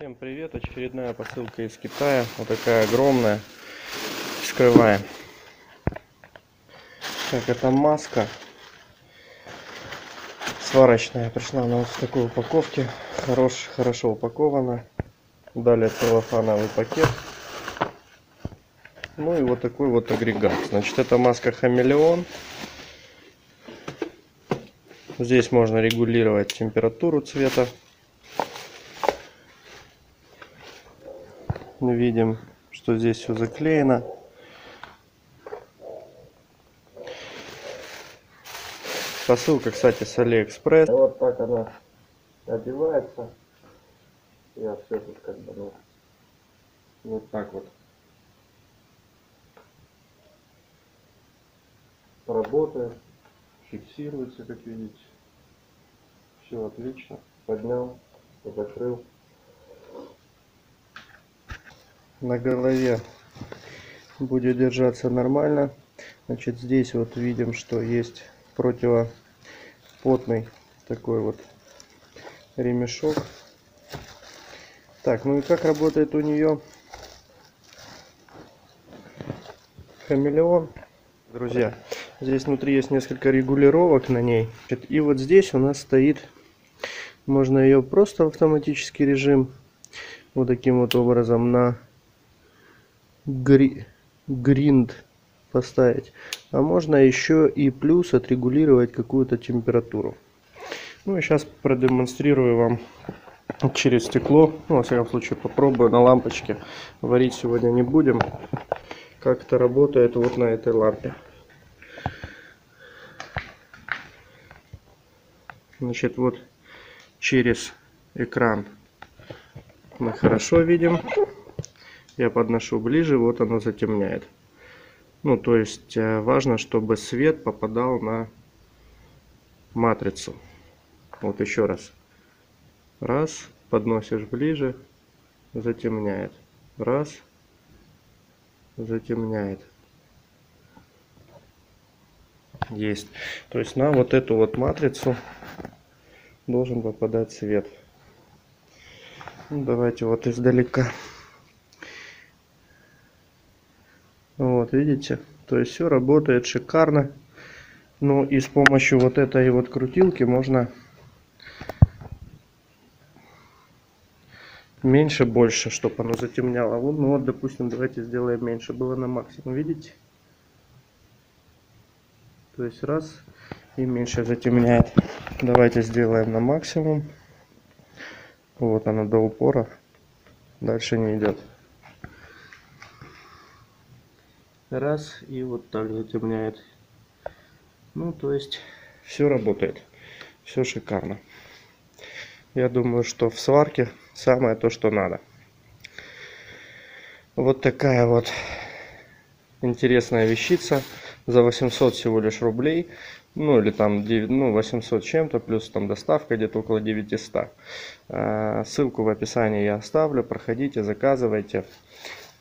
Всем привет! Очередная посылка из Китая. Вот такая огромная. Вскрываем. Так, это маска сварочная. Пришла она вот в такой упаковке. Хорошо упакована. Далее целлофановый пакет. Ну и вот такой вот агрегат. Значит, это маска хамелеон. Здесь можно регулировать температуру цвета. Видим, что здесь все заклеено. Посылка, кстати, с AliExpress. Вот так она одевается. Я все тут как бы, ну, вот так вот работает, фиксируется, как видите. Все отлично. Поднял, закрыл. На голове будет держаться нормально. Значит, здесь вот видим, что есть противопотный такой вот ремешок. Так, ну и как работает у нее хамелеон, друзья. Здесь внутри есть несколько регулировок на ней. И вот здесь у нас стоит, можно ее просто в автоматический режим вот таким вот образом на гринд поставить, а можно еще и плюс отрегулировать какую-то температуру. Ну и сейчас продемонстрирую вам через стекло, ну, во всяком случае попробую на лампочке. Варить сегодня не будем, как это работает вот на этой лампе. Значит, вот через экран мы хорошо видим. Я подношу ближе, вот оно затемняет. Ну, то есть важно, чтобы свет попадал на матрицу. Вот еще раз. Раз, подносишь ближе, затемняет. Раз, затемняет. Есть. То есть на вот эту вот матрицу должен попадать свет. Ну, давайте вот издалека. Вот видите, то есть все работает шикарно. Ну и с помощью вот этой вот крутилки можно меньше, больше, чтобы оно затемняло. Вот, ну вот, допустим, давайте сделаем меньше, было на максимум, видите? То есть раз и меньше затемняет. Давайте сделаем на максимум. Вот оно до упора, дальше не идет. Раз, и вот так затемняет. Ну, то есть все работает, все шикарно. Я думаю, что в сварке самое то, что надо. Вот такая вот интересная вещица за 800 всего лишь рублей. Ну или там 800 чем-то, плюс там доставка где-то около 900. Ссылку в описании я оставлю. Проходите, заказывайте,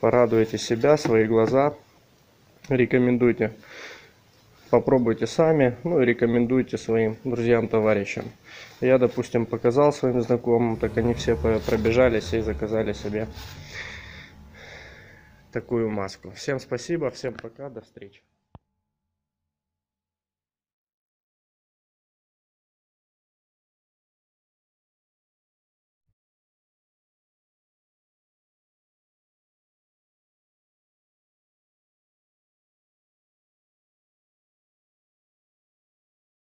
порадуйте себя, свои глаза. Рекомендуйте, попробуйте сами, ну и рекомендуйте своим друзьям, товарищам. Я, допустим, показал своим знакомым, так они все пробежались и заказали себе такую маску. Всем спасибо, всем пока, до встречи.